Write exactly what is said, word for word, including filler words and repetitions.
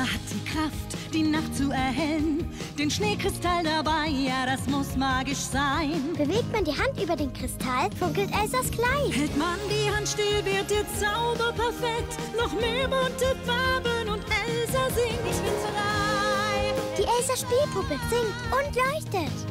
Elsa hat die Kraft, die Nacht zu erhellen. Den Schneekristall dabei, ja, das muss magisch sein. Bewegt man die Hand über den Kristall, funkelt Elsas Kleid. Hält man die Hand still, wird der Zauber perfekt. Noch mehr bunte Farben und Elsa singt. Ich bin frei. Die Elsa-Spielpuppe singt und leuchtet.